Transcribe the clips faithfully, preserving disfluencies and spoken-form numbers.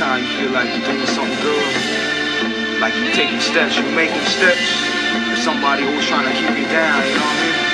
time you feel like you're doing something good, like you're taking steps, you're making steps, for somebody who's trying to keep you down, you know what I mean?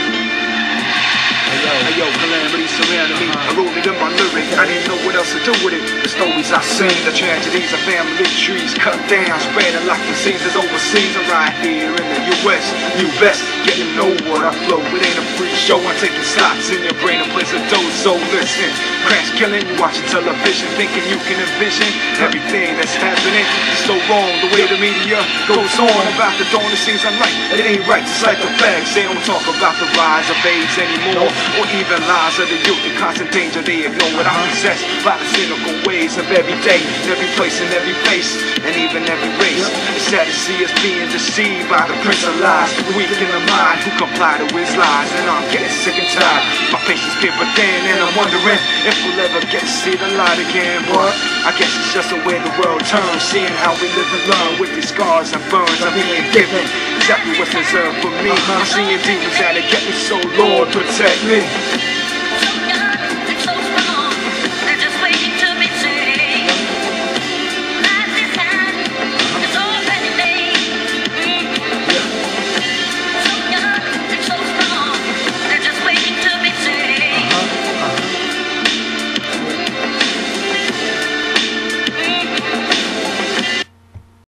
Hey yo, calamity surrounded me, enrolling in my lyric, I didn't know what else to do with it. The stories I sing, the tragedies of family trees cut down, spreading like diseases overseas. I'm right here in the U S, new vest, getting nowhere. I flow, it ain't a free show, I'm taking slots in your brain and place a dose, so listen. Crash killing, you watching television, thinking you can envision everything that's happening. It's so wrong, the way the media goes on about the dawn, it seems unlike, it ain't right, just like the facts. They don't talk about the rise of AIDS anymore, or even lies of the youth in constant danger. They ignore what I possess by the cynical ways of every day, every place and every face, and even every race. It's sad to see us being deceived by the prince of lies, weak in the mind, who comply to his lies. And I'm getting sick and tired, my patience paper thin, and I'm wondering if we'll ever get to see the light again. But I guess it's just the way the world turns, seeing how we live alone with these scars and burns. I'm being given exactly what's reserved for me. I'm seeing demons that'll get me, so Lord protect me.